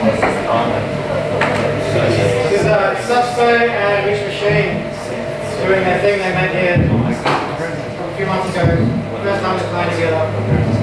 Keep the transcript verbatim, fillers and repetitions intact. This is uh, Subespai and Rich Machine doing their thing they met here a few months ago. First time we played together.